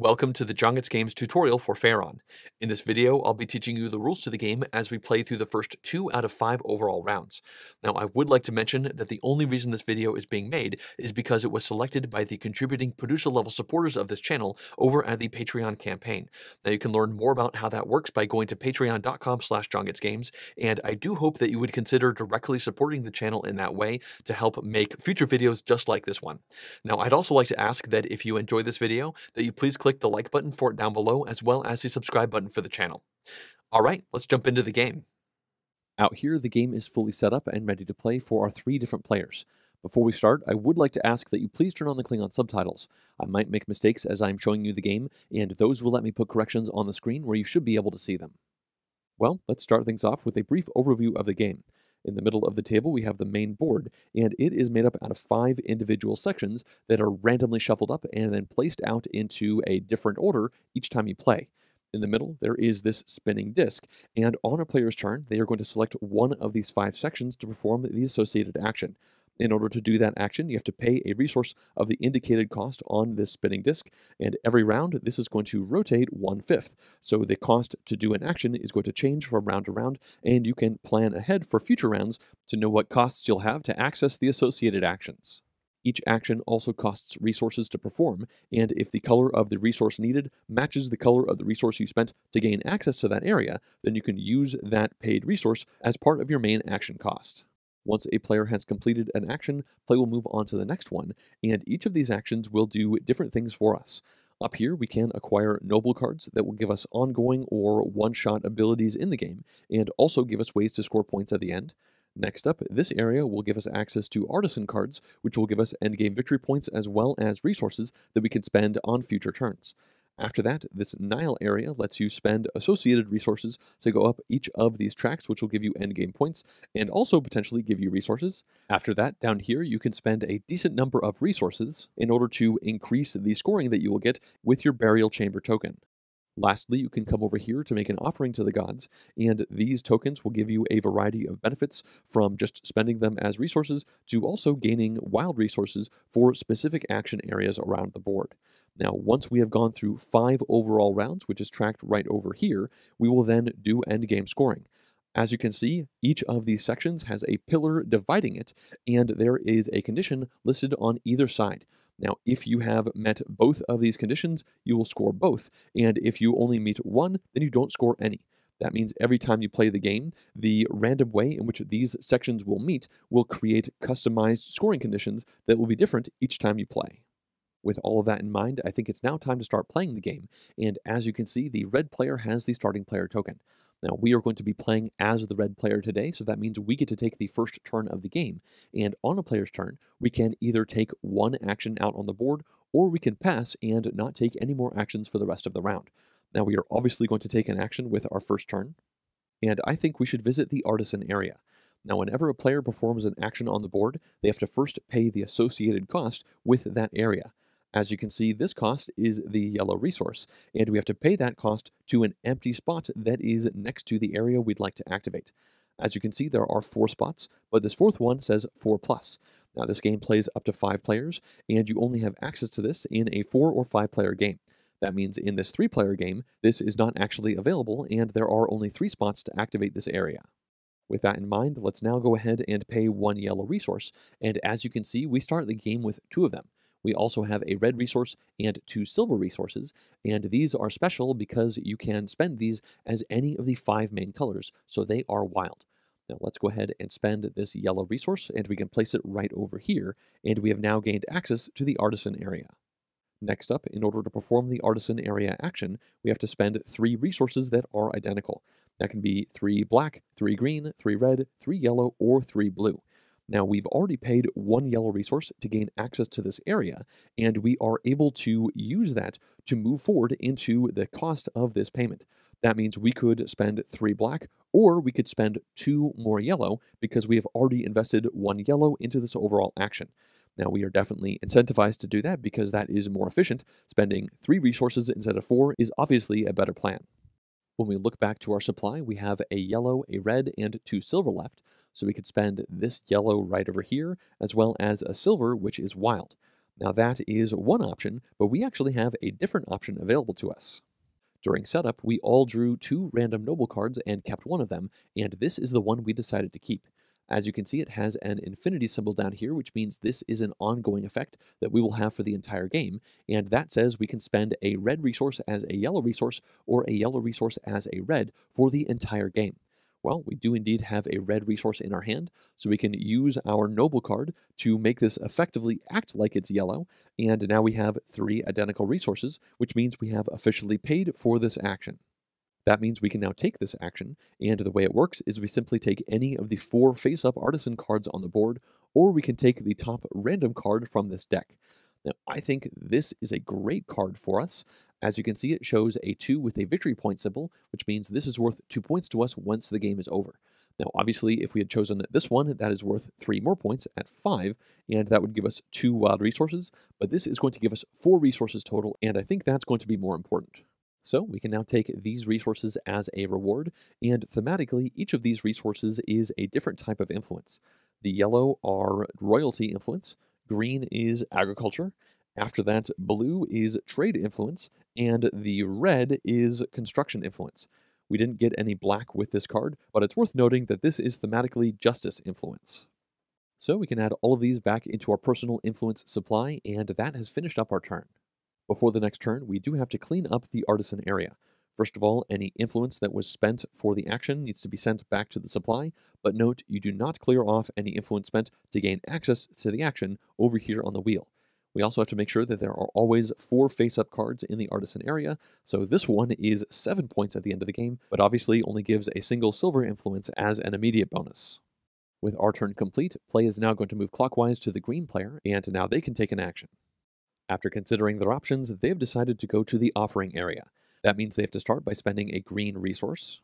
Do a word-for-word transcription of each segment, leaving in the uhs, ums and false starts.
Welcome to the JonGetsGames tutorial for Pharaon. In this video, I'll be teaching you the rules to the game as we play through the first two out of five overall rounds. Now, I would like to mention that the only reason this video is being made is because it was selected by the contributing producer-level supporters of this channel over at the Patreon campaign. Now, you can learn more about how that works by going to patreon.com slash JonGetsGames, and I do hope that you would consider directly supporting the channel in that way to help make future videos just like this one. Now, I'd also like to ask that if you enjoy this video, that you please click the like button for it down below, as well as the subscribe button for the channel. All right, let's jump into the game. Out here, the game is fully set up and ready to play for our three different players. Before we start, I would like to ask that you please turn on the Klingon subtitles. I might make mistakes as I'm showing you the game, and those will let me put corrections on the screen where you should be able to see them. Well, let's start things off with a brief overview of the game. In the middle of the table, we have the main board, and it is made up out of five individual sections that are randomly shuffled up and then placed out into a different order each time you play. In the middle, there is this spinning disc, and on a player's turn, they are going to select one of these five sections to perform the associated action. In order to do that action, you have to pay a resource of the indicated cost on this spinning disc, and every round, this is going to rotate one-fifth. So the cost to do an action is going to change from round to round, and you can plan ahead for future rounds to know what costs you'll have to access the associated actions. Each action also costs resources to perform, and if the color of the resource needed matches the color of the resource you spent to gain access to that area, then you can use that paid resource as part of your main action cost. Once a player has completed an action, play will move on to the next one, and each of these actions will do different things for us. Up here, we can acquire noble cards that will give us ongoing or one-shot abilities in the game, and also give us ways to score points at the end. Next up, this area will give us access to artisan cards, which will give us endgame victory points as well as resources that we can spend on future turns. After that, this Nile area lets you spend associated resources to go up each of these tracks, which will give you endgame points and also potentially give you resources. After that, down here, you can spend a decent number of resources in order to increase the scoring that you will get with your burial chamber token. Lastly, you can come over here to make an offering to the gods, and these tokens will give you a variety of benefits from just spending them as resources to also gaining wild resources for specific action areas around the board. Now, once we have gone through five overall rounds, which is tracked right over here, we will then do endgame scoring. As you can see, each of these sections has a pillar dividing it, and there is a condition listed on either side. Now, if you have met both of these conditions, you will score both, and if you only meet one, then you don't score any. That means every time you play the game, the random way in which these sections will meet will create customized scoring conditions that will be different each time you play. With all of that in mind, I think it's now time to start playing the game, and as you can see, the red player has the starting player token. Now, we are going to be playing as the red player today, so that means we get to take the first turn of the game, and on a player's turn, we can either take one action out on the board, or we can pass and not take any more actions for the rest of the round. Now, we are obviously going to take an action with our first turn, and I think we should visit the artisan area. Now, whenever a player performs an action on the board, they have to first pay the associated cost with that area. As you can see, this cost is the yellow resource, and we have to pay that cost to an empty spot that is next to the area we'd like to activate. As you can see, there are four spots, but this fourth one says four plus. Now, this game plays up to five players, and you only have access to this in a four or five player game. That means in this three player game, this is not actually available, and there are only three spots to activate this area. With that in mind, let's now go ahead and pay one yellow resource, and as you can see, we start the game with two of them. We also have a red resource and two silver resources, and these are special because you can spend these as any of the five main colors, so they are wild. Now let's go ahead and spend this yellow resource, and we can place it right over here, and we have now gained access to the artisan area. Next up, in order to perform the artisan area action, we have to spend three resources that are identical. That can be three black, three green, three red, three yellow, or three blue. Now, we've already paid one yellow resource to gain access to this area, and we are able to use that to move forward into the cost of this payment. That means we could spend three black, or we could spend two more yellow, because we have already invested one yellow into this overall action. Now, we are definitely incentivized to do that because that is more efficient. Spending three resources instead of four is obviously a better plan. When we look back to our supply, we have a yellow, a red, and two silver left. So we could spend this yellow right over here, as well as a silver, which is wild. Now that is one option, but we actually have a different option available to us. During setup, we all drew two random noble cards and kept one of them, and this is the one we decided to keep. As you can see, it has an infinity symbol down here, which means this is an ongoing effect that we will have for the entire game, and that says we can spend a red resource as a yellow resource or a yellow resource as a red for the entire game. Well, we do indeed have a red resource in our hand, so we can use our noble card to make this effectively act like it's yellow, and now we have three identical resources, which means we have officially paid for this action. That means we can now take this action, and the way it works is we simply take any of the four face-up artisan cards on the board, or we can take the top random card from this deck. Now, I think this is a great card for us. As you can see, it shows a two with a victory point symbol, which means this is worth two points to us once the game is over. Now, obviously, if we had chosen this one, that is worth three more points at five, and that would give us two wild resources, but this is going to give us four resources total, and I think that's going to be more important. So we can now take these resources as a reward, and thematically, each of these resources is a different type of influence. The yellow are royalty influence, green is agriculture, after that blue is trade influence, and the red is construction influence. We didn't get any black with this card, but it's worth noting that this is thematically justice influence. So we can add all of these back into our personal influence supply, and that has finished up our turn. Before the next turn, we do have to clean up the artisan area. First of all, any influence that was spent for the action needs to be sent back to the supply, but note you do not clear off any influence spent to gain access to the action over here on the wheel. We also have to make sure that there are always four face-up cards in the artisan area, so this one is seven points at the end of the game, but obviously only gives a single silver influence as an immediate bonus. With our turn complete, play is now going to move clockwise to the green player, and now they can take an action. After considering their options, they've decided to go to the offering area. That means they have to start by spending a green resource,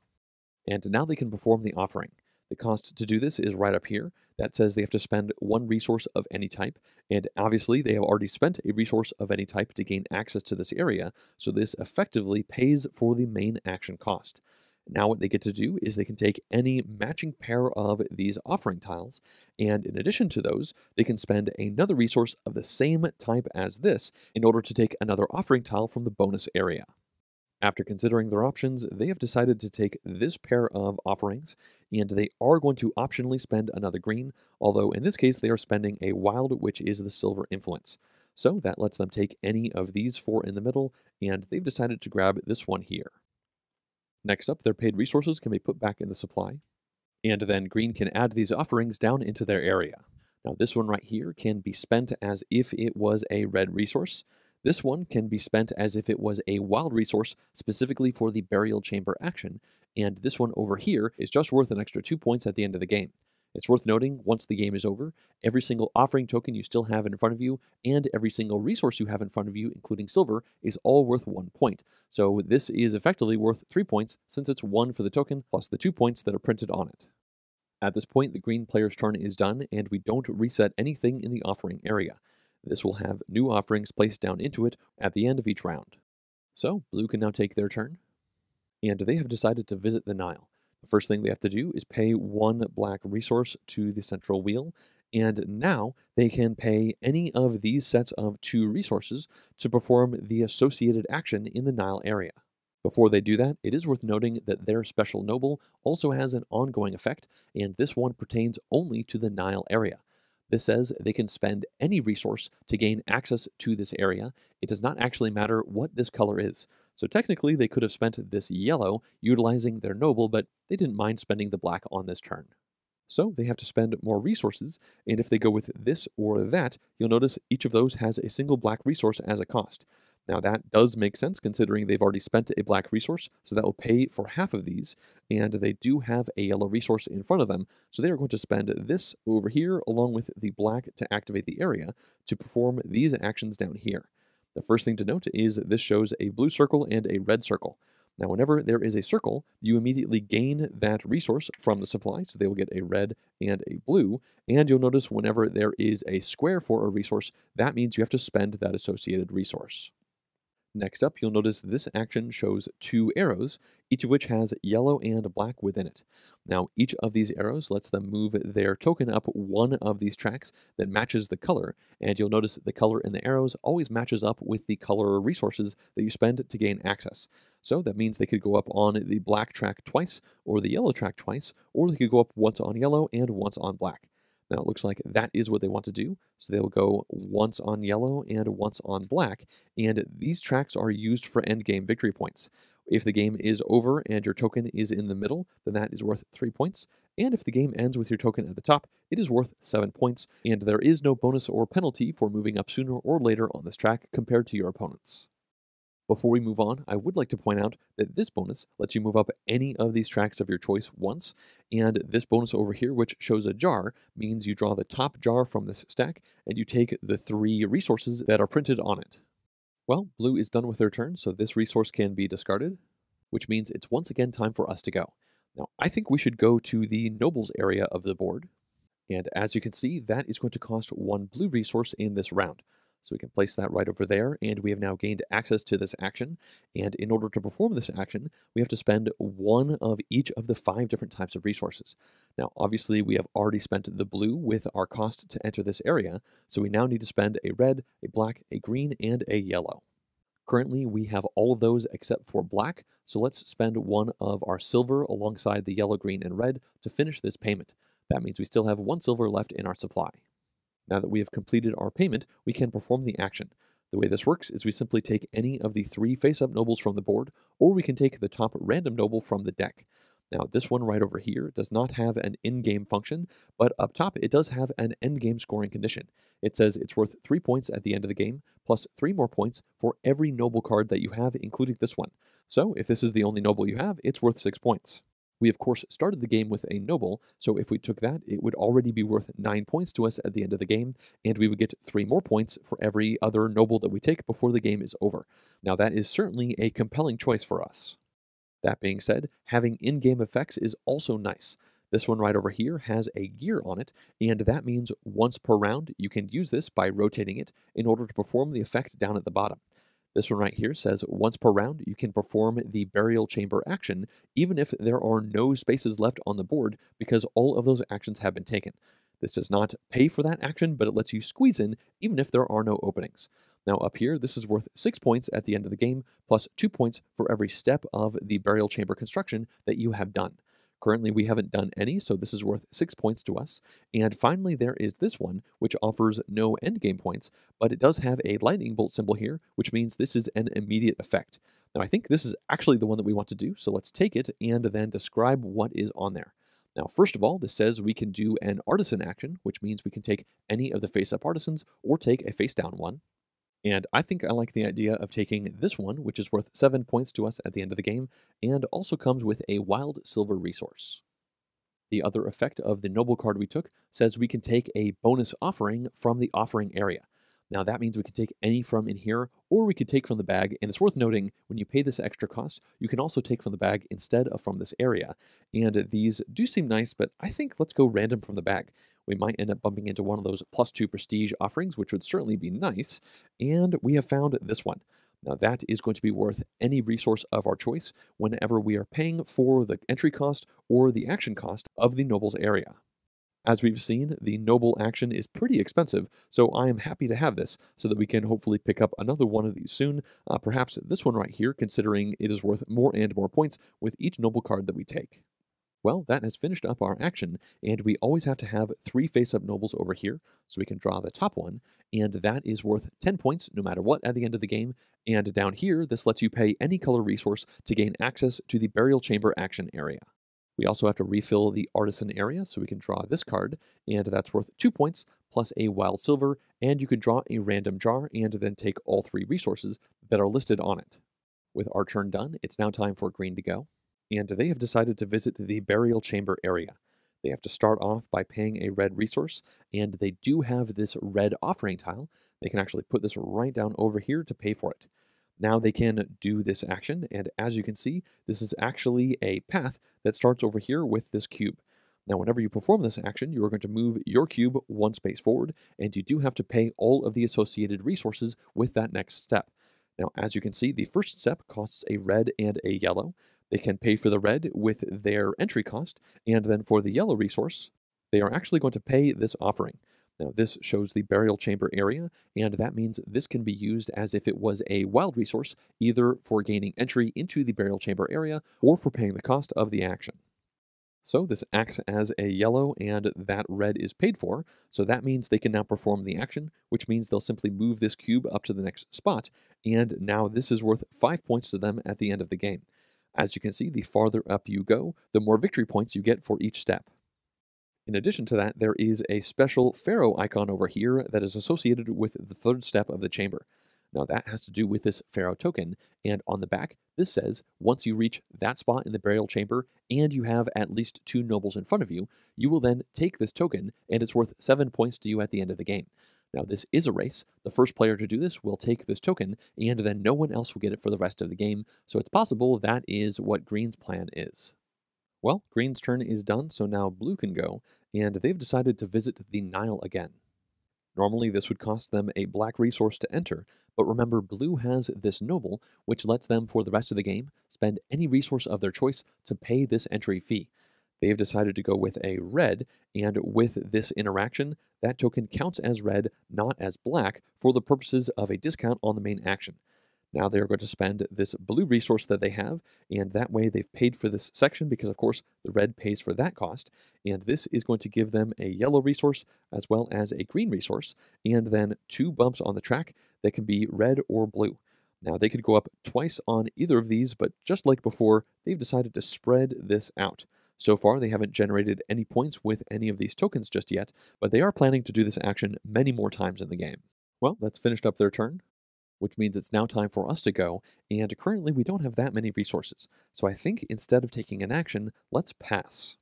and now they can perform the offering. The cost to do this is right up here. That says they have to spend one resource of any type, and obviously they have already spent a resource of any type to gain access to this area, so this effectively pays for the main action cost. Now what they get to do is they can take any matching pair of these offering tiles, and in addition to those, they can spend another resource of the same type as this in order to take another offering tile from the bonus area. After considering their options, they have decided to take this pair of offerings, and they are going to optionally spend another green, although in this case they are spending a wild, which is the silver influence. So that lets them take any of these four in the middle, and they've decided to grab this one here. Next up, their paid resources can be put back in the supply, and then green can add these offerings down into their area. Now this one right here can be spent as if it was a red resource. This one can be spent as if it was a wild resource specifically for the burial chamber action, and this one over here is just worth an extra two points at the end of the game. It's worth noting, once the game is over, every single offering token you still have in front of you and every single resource you have in front of you, including silver, is all worth one point. So this is effectively worth three points since it's one for the token plus the two points that are printed on it. At this point, the green player's turn is done, and we don't reset anything in the offering area. This will have new offerings placed down into it at the end of each round. So, blue can now take their turn, and they have decided to visit the Nile. The first thing they have to do is pay one black resource to the central wheel, and now they can pay any of these sets of two resources to perform the associated action in the Nile area. Before they do that, it is worth noting that their special noble also has an ongoing effect, and this one pertains only to the Nile area. This says they can spend any resource to gain access to this area. It does not actually matter what this color is. So technically, they could have spent this yellow utilizing their noble, but they didn't mind spending the black on this turn. So they have to spend more resources, and if they go with this or that, you'll notice each of those has a single black resource as a cost. Now that does make sense considering they've already spent a black resource, so that will pay for half of these, and they do have a yellow resource in front of them, so they are going to spend this over here along with the black to activate the area to perform these actions down here. The first thing to note is this shows a blue circle and a red circle. Now whenever there is a circle, you immediately gain that resource from the supply, so they will get a red and a blue, and you'll notice whenever there is a square for a resource, that means you have to spend that associated resource. Next up, you'll notice this action shows two arrows, each of which has yellow and black within it. Now, each of these arrows lets them move their token up one of these tracks that matches the color, and you'll notice the color in the arrows always matches up with the color resources that you spend to gain access. So that means they could go up on the black track twice, or the yellow track twice, or they could go up once on yellow and once on black. Now it looks like that is what they want to do, so they'll go once on yellow and once on black, and these tracks are used for endgame victory points. If the game is over and your token is in the middle, then that is worth three points, and if the game ends with your token at the top, it is worth seven points, and there is no bonus or penalty for moving up sooner or later on this track compared to your opponents. Before we move on, I would like to point out that this bonus lets you move up any of these tracks of your choice once, and this bonus over here, which shows a jar, means you draw the top jar from this stack, and you take the three resources that are printed on it. Well, blue is done with their turn, so this resource can be discarded, which means it's once again time for us to go. Now, I think we should go to the nobles area of the board, and as you can see, that is going to cost one blue resource in this round. So we can place that right over there, and we have now gained access to this action. And in order to perform this action, we have to spend one of each of the five different types of resources. Now, obviously, we have already spent the blue with our cost to enter this area, so we now need to spend a red, a black, a green, and a yellow. Currently, we have all of those except for black, so let's spend one of our silver alongside the yellow, green, and red to finish this payment. That means we still have one silver left in our supply. Now that we have completed our payment, we can perform the action. The way this works is we simply take any of the three face-up nobles from the board, or we can take the top random noble from the deck. Now this one right over here does not have an in-game function, but up top it does have an end-game scoring condition. It says it's worth three points at the end of the game, plus three more points for every noble card that you have, including this one. So if this is the only noble you have, it's worth six points. We, of course, started the game with a noble, so if we took that, it would already be worth nine points to us at the end of the game, and we would get three more points for every other noble that we take before the game is over. Now, that is certainly a compelling choice for us. That being said, having in-game effects is also nice. This one right over here has a gear on it, and that means once per round you can use this by rotating it in order to perform the effect down at the bottom. This one right here says, once per round, you can perform the burial chamber action, even if there are no spaces left on the board, because all of those actions have been taken. This does not pay for that action, but it lets you squeeze in, even if there are no openings. Now up here, this is worth six points at the end of the game, plus two points for every step of the burial chamber construction that you have done. Currently, we haven't done any, so this is worth six points to us. And finally, there is this one, which offers no endgame points, but it does have a lightning bolt symbol here, which means this is an immediate effect. Now, I think this is actually the one that we want to do, so let's take it and then describe what is on there. Now, first of all, this says we can do an artisan action, which means we can take any of the face-up artisans or take a face-down one. And I think I like the idea of taking this one, which is worth seven points to us at the end of the game, and also comes with a wild silver resource. The other effect of the noble card we took says we can take a bonus offering from the offering area. Now that means we can take any from in here, or we could take from the bag, and it's worth noting, when you pay this extra cost, you can also take from the bag instead of from this area. And these do seem nice, but I think let's go random from the bag. We might end up bumping into one of those plus two prestige offerings, which would certainly be nice. And we have found this one. Now that is going to be worth any resource of our choice whenever we are paying for the entry cost or the action cost of the nobles area. As we've seen, the noble action is pretty expensive, so I am happy to have this so that we can hopefully pick up another one of these soon. Uh, perhaps this one right here, considering it is worth more and more points with each noble card that we take. Well, that has finished up our action, and we always have to have three face-up nobles over here, so we can draw the top one, and that is worth ten points no matter what at the end of the game, and down here, this lets you pay any color resource to gain access to the burial chamber action area. We also have to refill the artisan area, so we can draw this card, and that's worth two points, plus a wild silver, and you can draw a random jar, and then take all three resources that are listed on it. With our turn done, it's now time for green to go. And they have decided to visit the burial chamber area. They have to start off by paying a red resource, and they do have this red offering tile. They can actually put this right down over here to pay for it. Now they can do this action, and as you can see, this is actually a path that starts over here with this cube. Now, whenever you perform this action, you are going to move your cube one space forward, and you do have to pay all of the associated resources with that next step. Now, as you can see, the first step costs a red and a yellow. They can pay for the red with their entry cost, and then for the yellow resource, they are actually going to pay this offering. Now, this shows the burial chamber area, and that means this can be used as if it was a wild resource, either for gaining entry into the burial chamber area or for paying the cost of the action. So this acts as a yellow, and that red is paid for, so that means they can now perform the action, which means they'll simply move this cube up to the next spot, and now this is worth five points to them at the end of the game. As you can see, the farther up you go, the more victory points you get for each step. In addition to that, there is a special Pharaoh icon over here that is associated with the third step of the chamber. Now that has to do with this Pharaoh token, and on the back, this says, once you reach that spot in the burial chamber, and you have at least two nobles in front of you, you will then take this token, and it's worth seven points to you at the end of the game. Now this is a race. The first player to do this will take this token, and then no one else will get it for the rest of the game, so it's possible that is what Green's plan is. Well, Green's turn is done, so now Blue can go, and they've decided to visit the Nile again. Normally, this would cost them a black resource to enter, but remember, Blue has this noble, which lets them, for the rest of the game, spend any resource of their choice to pay this entry fee. They've decided to go with a red, and with this interaction, that token counts as red, not as black, for the purposes of a discount on the main action. Now they're going to spend this blue resource that they have, and that way they've paid for this section because, of course, the red pays for that cost. And this is going to give them a yellow resource as well as a green resource, and then two bumps on the track that can be red or blue. Now they could go up twice on either of these, but just like before, they've decided to spread this out. So far, they haven't generated any points with any of these tokens just yet, but they are planning to do this action many more times in the game. Well, that's finished up their turn, which means it's now time for us to go, and currently we don't have that many resources, so I think instead of taking an action, let's pass.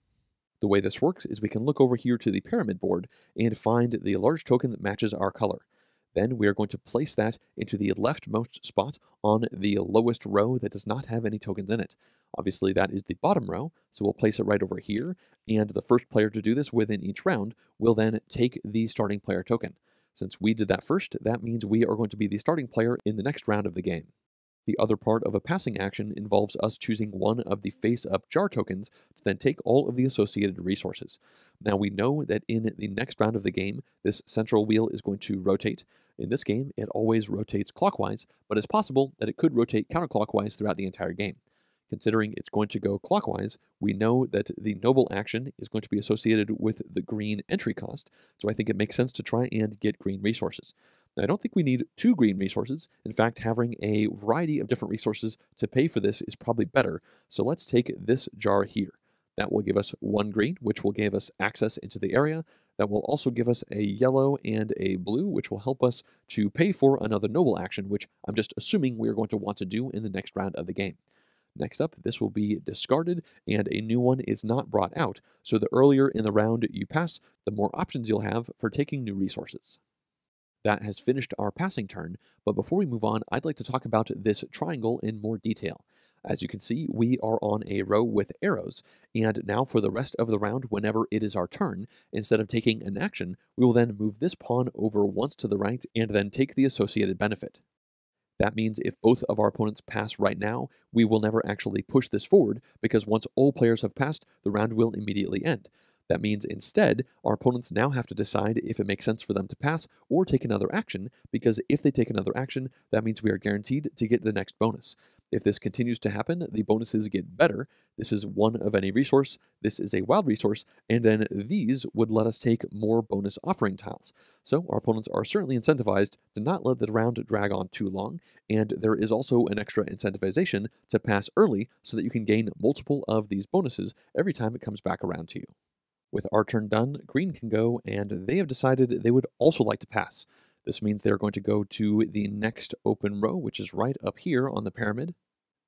The way this works is we can look over here to the pyramid board and find the large token that matches our color. Then we are going to place that into the leftmost spot on the lowest row that does not have any tokens in it. Obviously that is the bottom row, so we'll place it right over here, and the first player to do this within each round will then take the starting player token. Since we did that first, that means we are going to be the starting player in the next round of the game. The other part of a passing action involves us choosing one of the face-up jar tokens to then take all of the associated resources. Now we know that in the next round of the game, this central wheel is going to rotate. In this game, it always rotates clockwise, but it's possible that it could rotate counterclockwise throughout the entire game. Considering it's going to go clockwise, we know that the noble action is going to be associated with the green entry cost, so I think it makes sense to try and get green resources. Now, I don't think we need two green resources. In fact, having a variety of different resources to pay for this is probably better, so let's take this jar here. That will give us one green, which will give us access into the area. That will also give us a yellow and a blue, which will help us to pay for another noble action, which I'm just assuming we're going to want to do in the next round of the game. Next up, this will be discarded, and a new one is not brought out, so the earlier in the round you pass, the more options you'll have for taking new resources. That has finished our passing turn, but before we move on, I'd like to talk about this triangle in more detail. As you can see, we are on a row with arrows, and now for the rest of the round, whenever it is our turn, instead of taking an action, we will then move this pawn over once to the right and then take the associated benefit. That means if both of our opponents pass right now, we will never actually push this forward, because once all players have passed, the round will immediately end. That means instead, our opponents now have to decide if it makes sense for them to pass or take another action, because if they take another action, that means we are guaranteed to get the next bonus. If this continues to happen, the bonuses get better. This is one of any resource, this is a wild resource, and then these would let us take more bonus offering tiles. So our opponents are certainly incentivized to not let the round drag on too long, and there is also an extra incentivization to pass early so that you can gain multiple of these bonuses every time it comes back around to you. With our turn done, Green can go, and they have decided they would also like to pass. This means they're going to go to the next open row, which is right up here on the pyramid.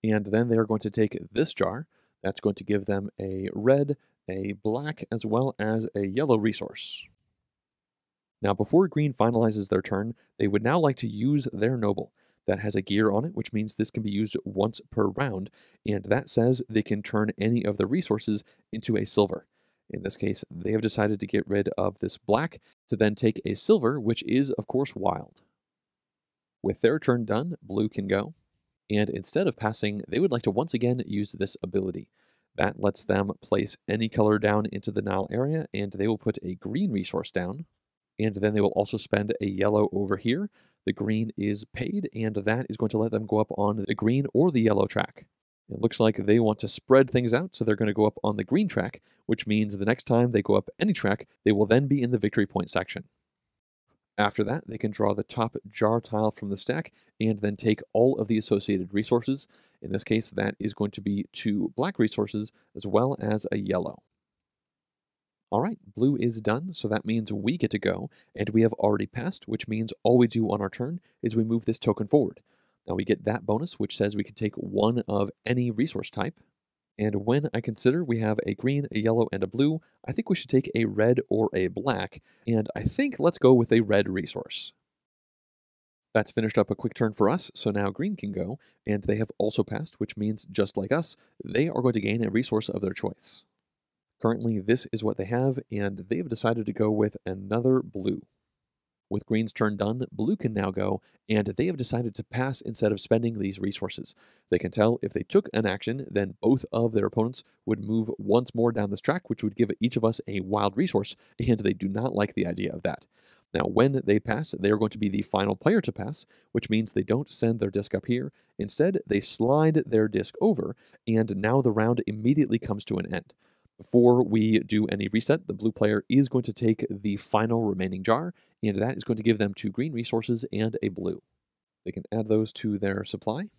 And then they're going to take this jar. That's going to give them a red, a black, as well as a yellow resource. Now, before Green finalizes their turn, they would now like to use their noble. That has a gear on it, which means this can be used once per round. And that says they can turn any of the resources into a silver. In this case, they have decided to get rid of this black to then take a silver, which is, of course, wild. With their turn done, blue can go, and instead of passing, they would like to once again use this ability. That lets them place any color down into the Nile area, and they will put a green resource down, and then they will also spend a yellow over here. The green is paid, and that is going to let them go up on the green or the yellow track. It looks like they want to spread things out, so they're going to go up on the green track, which means the next time they go up any track, they will then be in the victory point section. After that, they can draw the top jar tile from the stack and then take all of the associated resources. In this case, that is going to be two black resources as well as a yellow. All right, blue is done, so that means we get to go, and we have already passed, which means all we do on our turn is we move this token forward. Now we get that bonus, which says we can take one of any resource type. And when I consider we have a green, a yellow, and a blue, I think we should take a red or a black, and I think let's go with a red resource. That's finished up a quick turn for us, so now green can go, and they have also passed, which means, just like us, they are going to gain a resource of their choice. Currently, this is what they have, and they've decided to go with another blue. With green's turn done, blue can now go, and they have decided to pass instead of spending these resources. They can tell if they took an action, then both of their opponents would move once more down this track, which would give each of us a wild resource, and they do not like the idea of that. Now, when they pass, they are going to be the final player to pass, which means they don't send their disc up here. Instead, they slide their disc over, and now the round immediately comes to an end. Before we do any reset, the blue player is going to take the final remaining jar, and that is going to give them two green resources and a blue. They can add those to their supply.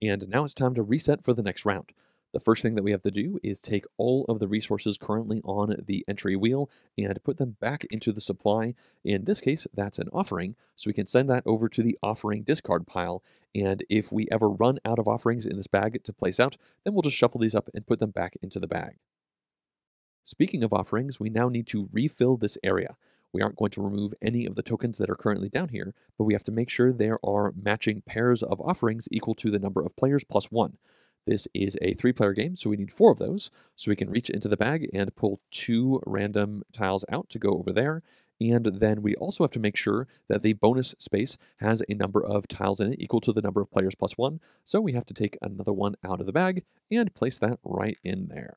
And now it's time to reset for the next round. The first thing that we have to do is take all of the resources currently on the entry wheel and put them back into the supply. In this case, that's an offering, so we can send that over to the offering discard pile. And if we ever run out of offerings in this bag to place out, then we'll just shuffle these up and put them back into the bag. Speaking of offerings, we now need to refill this area. We aren't going to remove any of the tokens that are currently down here, but we have to make sure there are matching pairs of offerings equal to the number of players plus one. This is a three-player game, so we need four of those, so we can reach into the bag and pull two random tiles out to go over there. And then we also have to make sure that the bonus space has a number of tiles in it equal to the number of players plus one, so we have to take another one out of the bag and place that right in there.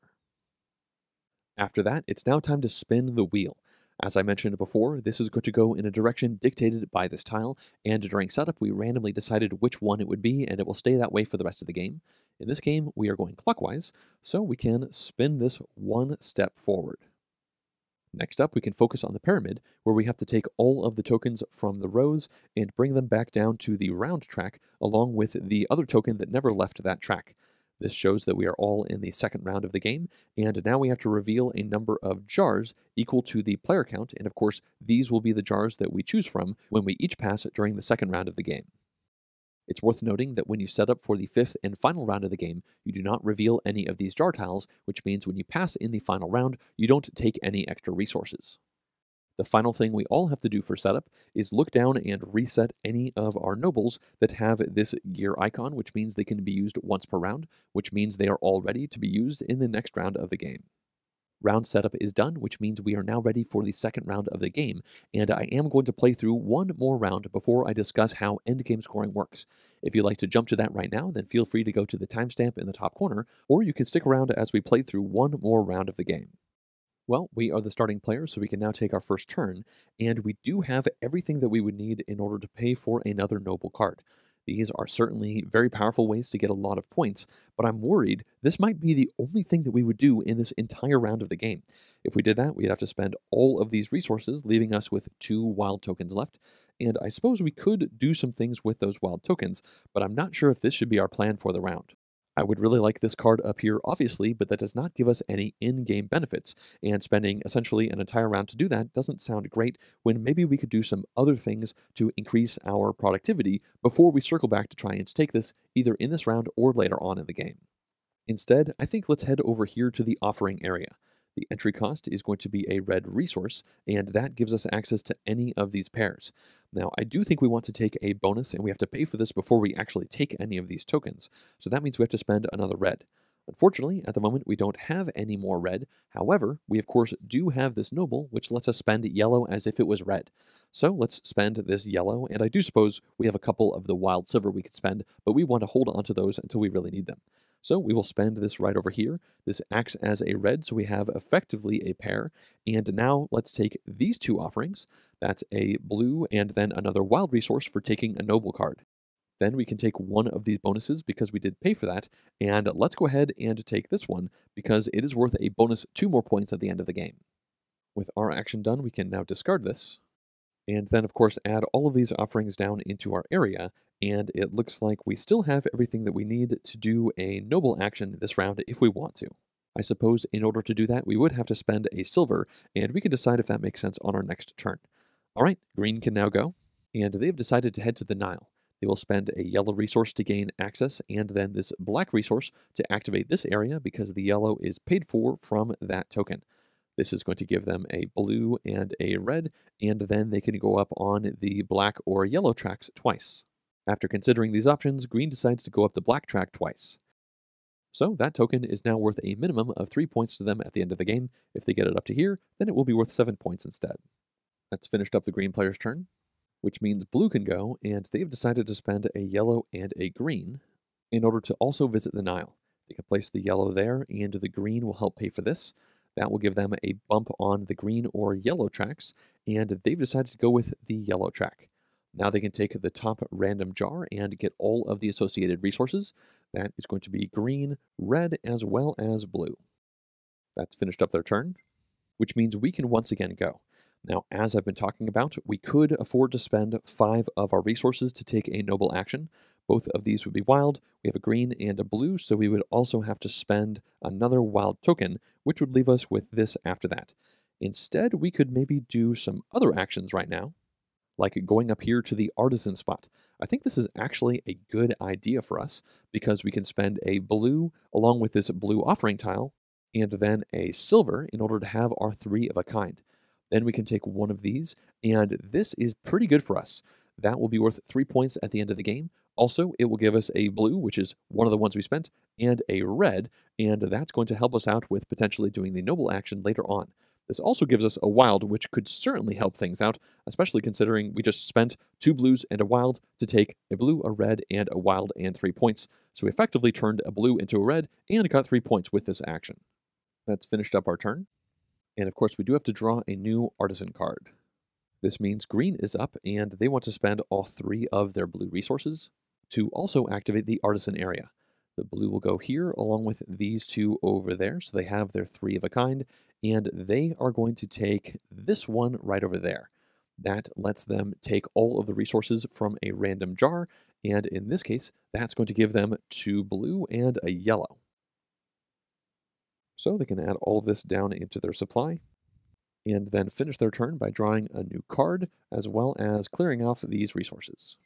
After that, it's now time to spin the wheel. As I mentioned before, this is going to go in a direction dictated by this tile, and during setup we randomly decided which one it would be, and it will stay that way for the rest of the game. In this game, we are going clockwise, so we can spin this one step forward. Next up, we can focus on the pyramid, where we have to take all of the tokens from the rows and bring them back down to the round track, along with the other token that never left that track. This shows that we are all in the second round of the game, and now we have to reveal a number of jars equal to the player count, and of course, these will be the jars that we choose from when we each pass during the second round of the game. It's worth noting that when you set up for the fifth and final round of the game, you do not reveal any of these jar tiles, which means when you pass in the final round, you don't take any extra resources. The final thing we all have to do for setup is look down and reset any of our nobles that have this gear icon, which means they can be used once per round, which means they are all ready to be used in the next round of the game. Round setup is done, which means we are now ready for the second round of the game, and I am going to play through one more round before I discuss how endgame scoring works. If you'd like to jump to that right now, then feel free to go to the timestamp in the top corner, or you can stick around as we play through one more round of the game. Well, we are the starting players, so we can now take our first turn, and we do have everything that we would need in order to pay for another noble card. These are certainly very powerful ways to get a lot of points, but I'm worried this might be the only thing that we would do in this entire round of the game. If we did that, we'd have to spend all of these resources, leaving us with two wild tokens left, and I suppose we could do some things with those wild tokens, but I'm not sure if this should be our plan for the round. I would really like this card up here, obviously, but that does not give us any in-game benefits, and spending essentially an entire round to do that doesn't sound great when maybe we could do some other things to increase our productivity before we circle back to try and take this either in this round or later on in the game. Instead, I think let's head over here to the offering area. The entry cost is going to be a red resource, and that gives us access to any of these pairs. Now, I do think we want to take a bonus, and we have to pay for this before we actually take any of these tokens, so that means we have to spend another red. Unfortunately, at the moment, we don't have any more red. However, we of course do have this noble, which lets us spend yellow as if it was red. So let's spend this yellow, and I do suppose we have a couple of the wild silver we could spend, but we want to hold on to those until we really need them. So we will spend this right over here. This acts as a red, so we have effectively a pair. And now let's take these two offerings. That's a blue and then another wild resource for taking a noble card. Then we can take one of these bonuses because we did pay for that. And let's go ahead and take this one because it is worth a bonus two more points at the end of the game. With our action done, we can now discard this. And then, of course, add all of these offerings down into our area. And it looks like we still have everything that we need to do a noble action this round if we want to. I suppose in order to do that, we would have to spend a silver, and we can decide if that makes sense on our next turn. All right, green can now go, and they've decided to head to the Nile. They will spend a yellow resource to gain access, and then this black resource to activate this area because the yellow is paid for from that token. This is going to give them a blue and a red, and then they can go up on the black or yellow tracks twice. After considering these options, green decides to go up the black track twice. So that token is now worth a minimum of three points to them at the end of the game. If they get it up to here, then it will be worth seven points instead. That's finished up the green player's turn, which means blue can go, and they've decided to spend a yellow and a green in order to also visit the Nile. They can place the yellow there, and the green will help pay for this. That will give them a bump on the green or yellow tracks, and they've decided to go with the yellow track. Now they can take the top random jar and get all of the associated resources. That is going to be green, red, as well as blue. That's finished up their turn, which means we can once again go. Now, as I've been talking about, we could afford to spend five of our resources to take a noble action. Both of these would be wild. We have a green and a blue, so we would also have to spend another wild token, which would leave us with this after that. Instead, we could maybe do some other actions right now, like going up here to the artisan spot. I think this is actually a good idea for us because we can spend a blue along with this blue offering tile and then a silver in order to have our three of a kind. Then we can take one of these, and this is pretty good for us. That will be worth three points at the end of the game. Also, it will give us a blue, which is one of the ones we spent, and a red, and that's going to help us out with potentially doing the noble action later on. This also gives us a wild, which could certainly help things out, especially considering we just spent two blues and a wild to take a blue, a red, and a wild, and three points. So we effectively turned a blue into a red and got three points with this action. That's finished up our turn. And of course, we do have to draw a new artisan card. This means green is up, and they want to spend all three of their blue resources to also activate the artisan area. The blue will go here along with these two over there, so they have their three of a kind. And they are going to take this one right over there. That lets them take all of the resources from a random jar, and in this case, that's going to give them two blue and a yellow. So they can add all of this down into their supply, and then finish their turn by drawing a new card, as well as clearing off these resources.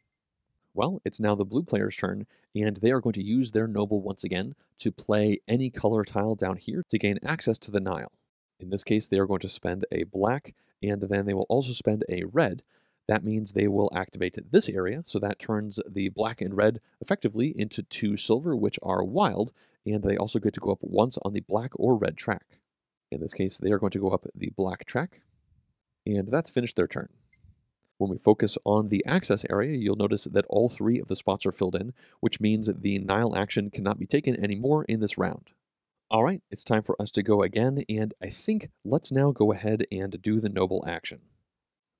Well, it's now the blue player's turn, and they are going to use their noble once again to play any color tile down here to gain access to the Nile. In this case, they are going to spend a black, and then they will also spend a red. That means they will activate this area, so that turns the black and red effectively into two silver, which are wild, and they also get to go up once on the black or red track. In this case, they are going to go up the black track, and that's finished their turn. When we focus on the access area, you'll notice that all three of the spots are filled in, which means the Nile action cannot be taken anymore in this round. All right, it's time for us to go again, and I think let's now go ahead and do the noble action.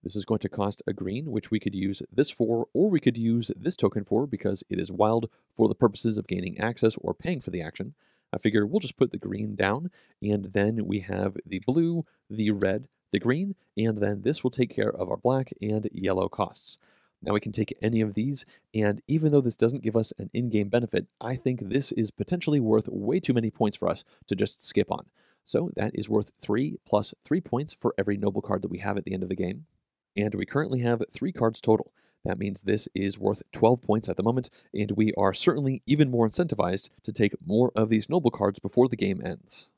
This is going to cost a green, which we could use this for, or we could use this token for, because it is wild for the purposes of gaining access or paying for the action. I figure we'll just put the green down, and then we have the blue, the red, the green, and then this will take care of our black and yellow costs. Now we can take any of these, and even though this doesn't give us an in-game benefit, I think this is potentially worth way too many points for us to just skip on. So that is worth three plus three points for every noble card that we have at the end of the game. And we currently have three cards total. That means this is worth twelve points at the moment, and we are certainly even more incentivized to take more of these noble cards before the game ends.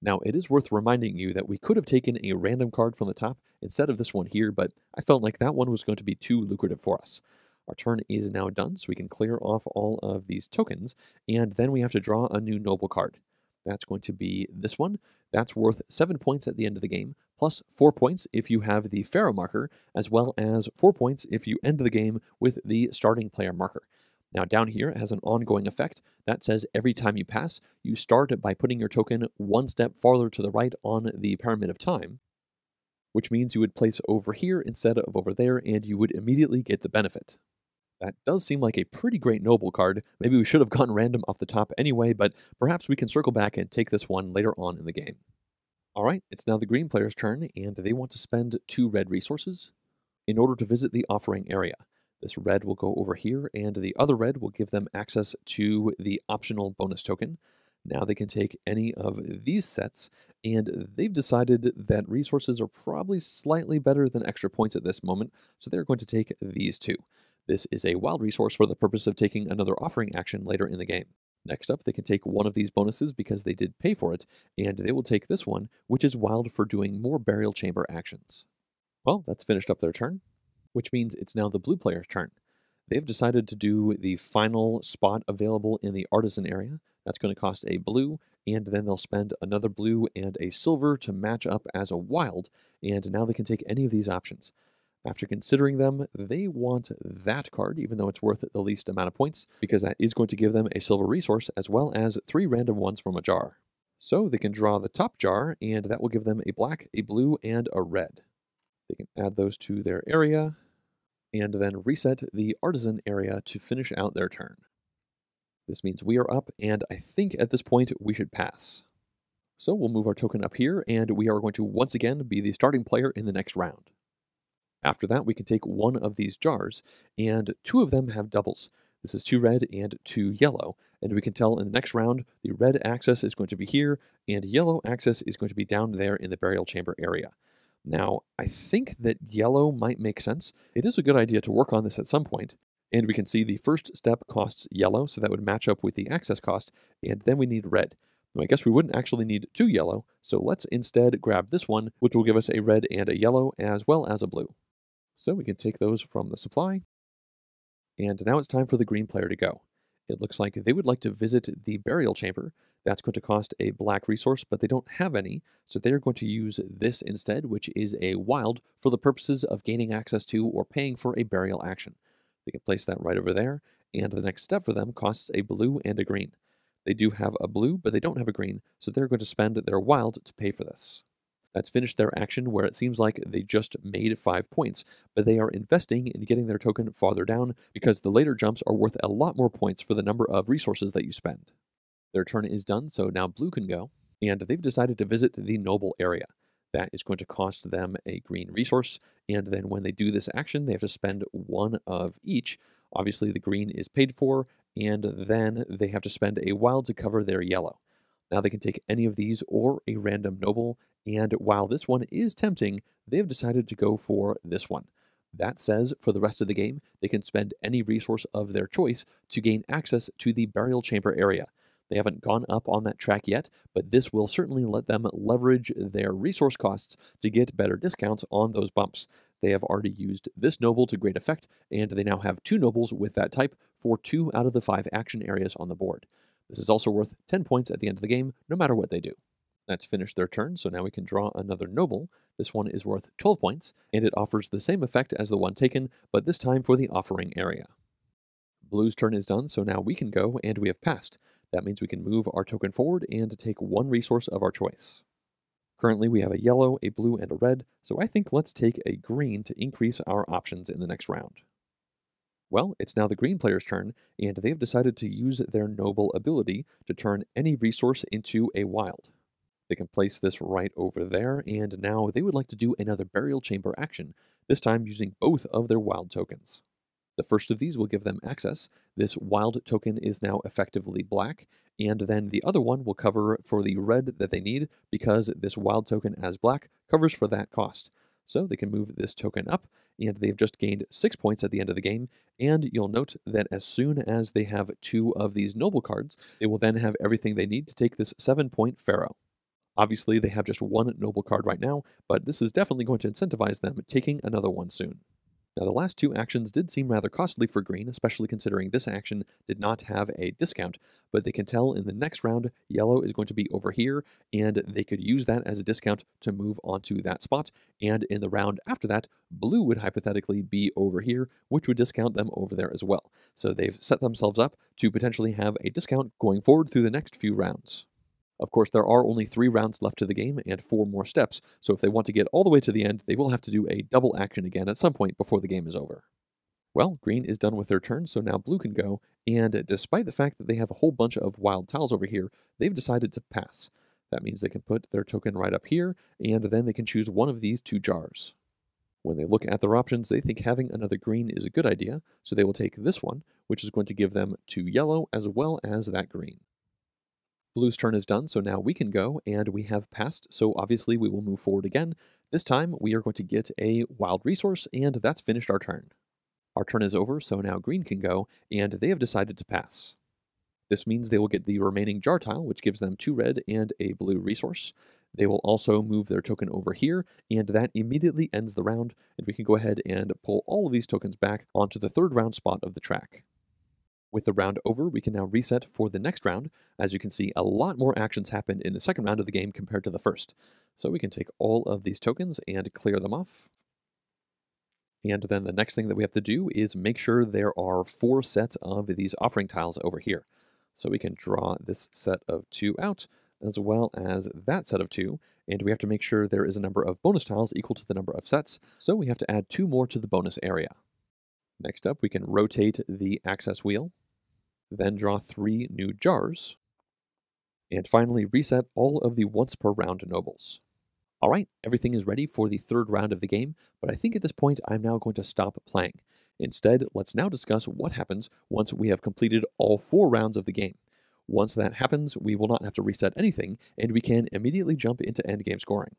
Now, it is worth reminding you that we could have taken a random card from the top instead of this one here, but I felt like that one was going to be too lucrative for us. Our turn is now done, so we can clear off all of these tokens, and then we have to draw a new noble card. That's going to be this one. That's worth seven points at the end of the game, plus four points if you have the Pharaoh marker, as well as four points if you end the game with the starting player marker. Now down here, it has an ongoing effect that says every time you pass, you start by putting your token one step farther to the right on the pyramid of time, which means you would place over here instead of over there, and you would immediately get the benefit. That does seem like a pretty great noble card. Maybe we should have gone random off the top anyway, but perhaps we can circle back and take this one later on in the game. All right, it's now the green player's turn, and they want to spend two red resources in order to visit the offering area. This red will go over here, and the other red will give them access to the optional bonus token. Now they can take any of these sets, and they've decided that resources are probably slightly better than extra points at this moment, so they're going to take these two. This is a wild resource for the purpose of taking another offering action later in the game. Next up, they can take one of these bonuses because they did pay for it, and they will take this one, which is wild for doing more burial chamber actions. Well, that's finished up their turn, which means it's now the blue player's turn. They've decided to do the final spot available in the artisan area. That's going to cost a blue, and then they'll spend another blue and a silver to match up as a wild, and now they can take any of these options. After considering them, they want that card, even though it's worth the least amount of points, because that is going to give them a silver resource, as well as three random ones from a jar. So they can draw the top jar, and that will give them a black, a blue, and a red. They can add those to their area, and then reset the artisan area to finish out their turn. This means we are up, and I think at this point we should pass. So we'll move our token up here, and we are going to once again be the starting player in the next round. After that, we can take one of these jars, and two of them have doubles. This is two red and two yellow, and we can tell in the next round, the red axis is going to be here, and yellow axis is going to be down there in the burial chamber area. Now, I think that yellow might make sense. It is a good idea to work on this at some point, and we can see the first step costs yellow, so that would match up with the access cost, and then we need red. Now, I guess we wouldn't actually need two yellow, so let's instead grab this one, which will give us a red and a yellow, as well as a blue. So we can take those from the supply. And now it's time for the green player to go. It looks like they would like to visit the burial chamber. That's going to cost a black resource, but they don't have any, so they're going to use this instead, which is a wild for the purposes of gaining access to or paying for a burial action. They can place that right over there, and the next step for them costs a blue and a green. They do have a blue, but they don't have a green, so they're going to spend their wild to pay for this. That's finished their action where it seems like they just made five points, but they are investing in getting their token farther down because the later jumps are worth a lot more points for the number of resources that you spend. Their turn is done, so now blue can go, and they've decided to visit the noble area. That is going to cost them a green resource, and then when they do this action, they have to spend one of each. Obviously, the green is paid for, and then they have to spend a wild to cover their yellow. Now they can take any of these or a random noble, and while this one is tempting, they've decided to go for this one. That says for the rest of the game, they can spend any resource of their choice to gain access to the burial chamber area. They haven't gone up on that track yet, but this will certainly let them leverage their resource costs to get better discounts on those bumps. They have already used this noble to great effect, and they now have two nobles with that type for two out of the five action areas on the board. This is also worth ten points at the end of the game, no matter what they do. That's finished their turn, so now we can draw another noble. This one is worth twelve points, and it offers the same effect as the one taken, but this time for the offering area. Blue's turn is done, so now we can go, and we have passed. That means we can move our token forward and take one resource of our choice. Currently, we have a yellow, a blue, and a red, so I think let's take a green to increase our options in the next round. Well, it's now the green player's turn, and they've decided to use their noble ability to turn any resource into a wild. They can place this right over there, and now they would like to do another burial chamber action, this time using both of their wild tokens. The first of these will give them access. This wild token is now effectively black, and then the other one will cover for the red that they need, because this wild token as black covers for that cost. So they can move this token up, and they've just gained six points at the end of the game, and you'll note that as soon as they have two of these noble cards, they will then have everything they need to take this seven-point pharaoh. Obviously, they have just one noble card right now, but this is definitely going to incentivize them taking another one soon. Now the last two actions did seem rather costly for green, especially considering this action did not have a discount, but they can tell in the next round yellow is going to be over here, and they could use that as a discount to move onto that spot, and in the round after that, blue would hypothetically be over here, which would discount them over there as well. So they've set themselves up to potentially have a discount going forward through the next few rounds. Of course, there are only three rounds left to the game and four more steps, so if they want to get all the way to the end, they will have to do a double action again at some point before the game is over. Well, green is done with their turn, so now blue can go, and despite the fact that they have a whole bunch of wild tiles over here, they've decided to pass. That means they can put their token right up here, and then they can choose one of these two jars. When they look at their options, they think having another green is a good idea, so they will take this one, which is going to give them two yellow as well as that green. Blue's turn is done, so now we can go, and we have passed, so obviously we will move forward again. This time, we are going to get a wild resource, and that's finished our turn. Our turn is over, so now green can go, and they have decided to pass. This means they will get the remaining jar tile, which gives them two red and a blue resource. They will also move their token over here, and that immediately ends the round, and we can go ahead and pull all of these tokens back onto the third round spot of the track. With the round over, we can now reset for the next round. As you can see, a lot more actions happened in the second round of the game compared to the first. So we can take all of these tokens and clear them off. And then the next thing that we have to do is make sure there are four sets of these offering tiles over here. So we can draw this set of two out, as well as that set of two. And we have to make sure there is a number of bonus tiles equal to the number of sets. So we have to add two more to the bonus area. Next up, we can rotate the access wheel. Then draw three new jars, and finally reset all of the once per round nobles. All right, everything is ready for the third round of the game, but I think at this point I'm now going to stop playing. Instead, let's now discuss what happens once we have completed all four rounds of the game. Once that happens, we will not have to reset anything, and we can immediately jump into endgame scoring.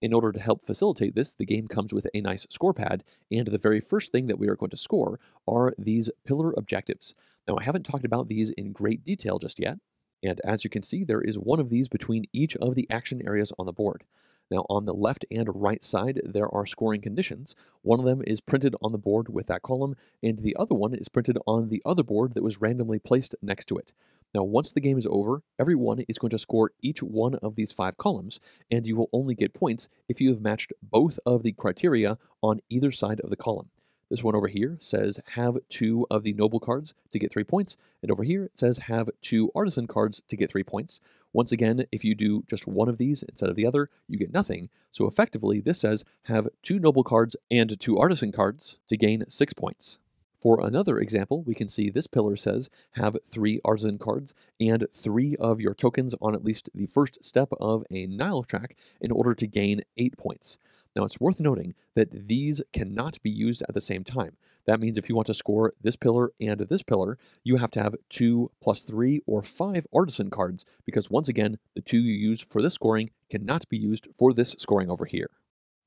In order to help facilitate this, the game comes with a nice score pad, and the very first thing that we are going to score are these pillar objectives. Now, I haven't talked about these in great detail just yet, and as you can see, there is one of these between each of the action areas on the board. Now, on the left and right side, there are scoring conditions. One of them is printed on the board with that column, and the other one is printed on the other board that was randomly placed next to it. Now, once the game is over, everyone is going to score each one of these five columns, and you will only get points if you have matched both of the criteria on either side of the column. This one over here says have two of the noble cards to get three points, and over here it says have two artisan cards to get three points. Once again, if you do just one of these instead of the other, you get nothing. So effectively, this says have two noble cards and two artisan cards to gain six points. For another example, we can see this pillar says have three artisan cards and three of your tokens on at least the first step of a Nile track in order to gain eight points. Now, it's worth noting that these cannot be used at the same time. That means if you want to score this pillar and this pillar, you have to have two plus three or five artisan cards because, once again, the two you use for this scoring cannot be used for this scoring over here.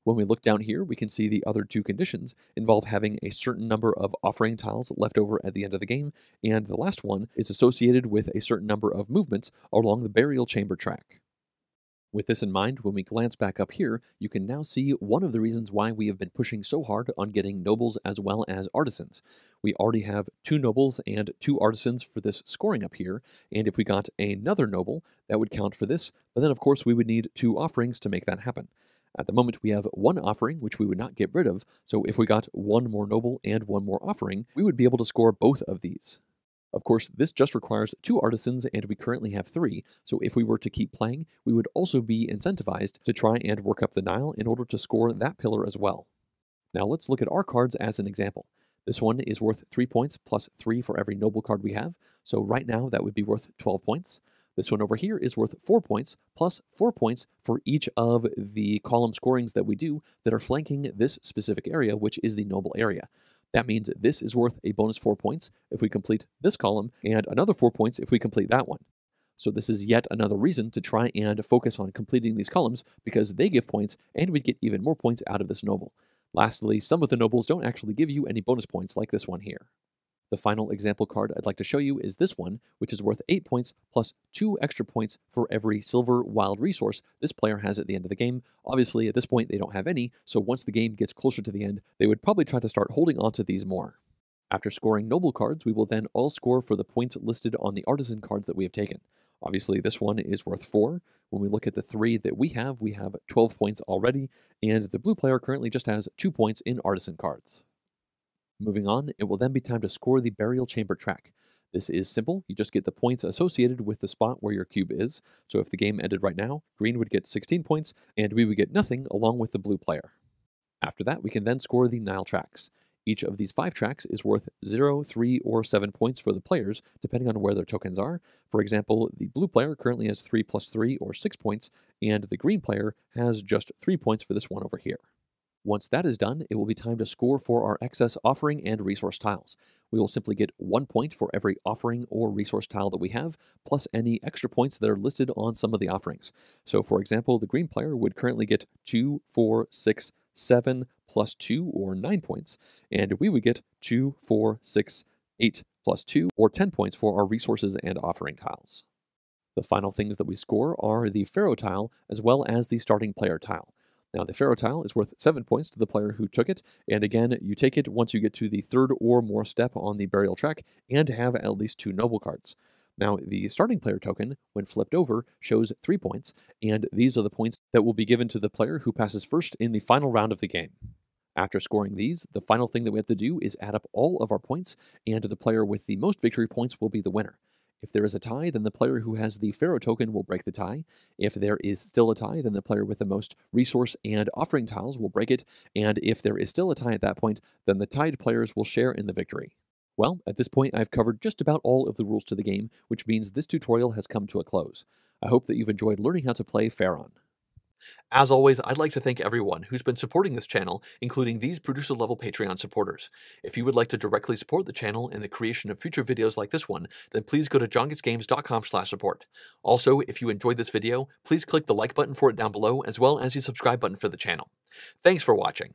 When we look down here, we can see the other two conditions involve having a certain number of offering tiles left over at the end of the game, and the last one is associated with a certain number of movements along the burial chamber track. With this in mind, when we glance back up here, you can now see one of the reasons why we have been pushing so hard on getting nobles as well as artisans. We already have two nobles and two artisans for this scoring up here, and if we got another noble, that would count for this, but then of course we would need two offerings to make that happen. At the moment, we have one offering, which we would not get rid of, so if we got one more noble and one more offering, we would be able to score both of these. Of course, this just requires two artisans, and we currently have three, so if we were to keep playing, we would also be incentivized to try and work up the Nile in order to score that pillar as well. Now let's look at our cards as an example. This one is worth three points plus three for every noble card we have, so right now that would be worth twelve points. This one over here is worth four points, plus four points for each of the column scorings that we do that are flanking this specific area, which is the noble area. That means this is worth a bonus four points if we complete this column, and another four points if we complete that one. So this is yet another reason to try and focus on completing these columns, because they give points, and we get even more points out of this noble. Lastly, some of the nobles don't actually give you any bonus points like this one here. The final example card I'd like to show you is this one, which is worth eight points plus two extra points for every silver wild resource this player has at the end of the game. Obviously, at this point, they don't have any, so once the game gets closer to the end, they would probably try to start holding onto these more. After scoring noble cards, we will then all score for the points listed on the artisan cards that we have taken. Obviously, this one is worth four. When we look at the three that we have, we have twelve points already, and the blue player currently just has two points in artisan cards. Moving on, it will then be time to score the Burial Chamber track. This is simple, you just get the points associated with the spot where your cube is, so if the game ended right now, green would get sixteen points, and we would get nothing along with the blue player. After that, we can then score the Nile tracks. Each of these five tracks is worth zero, three, or seven points for the players, depending on where their tokens are. For example, the blue player currently has three plus three, or six points, and the green player has just three points for this one over here. Once that is done, it will be time to score for our excess offering and resource tiles. We will simply get one point for every offering or resource tile that we have, plus any extra points that are listed on some of the offerings. So for example, the green player would currently get two, four, six, seven, plus two, or nine points, and we would get two, four, six, eight, plus two, or ten points for our resources and offering tiles. The final things that we score are the Pharaoh tile, as well as the starting player tile. Now, the Pharaoh tile is worth seven points to the player who took it, and again, you take it once you get to the third or more step on the burial track and have at least two noble cards. Now, the starting player token, when flipped over, shows three points, and these are the points that will be given to the player who passes first in the final round of the game. After scoring these, the final thing that we have to do is add up all of our points, and the player with the most victory points will be the winner. If there is a tie, then the player who has the Pharaoh token will break the tie. If there is still a tie, then the player with the most resource and offering tiles will break it. And if there is still a tie at that point, then the tied players will share in the victory. Well, at this point, I've covered just about all of the rules to the game, which means this tutorial has come to a close. I hope that you've enjoyed learning how to play Pharaon. As always, I'd like to thank everyone who's been supporting this channel, including these producer-level Patreon supporters. If you would like to directly support the channel and the creation of future videos like this one, then please go to jon gets games dot com slash support. Also, if you enjoyed this video, please click the like button for it down below, as well as the subscribe button for the channel. Thanks for watching.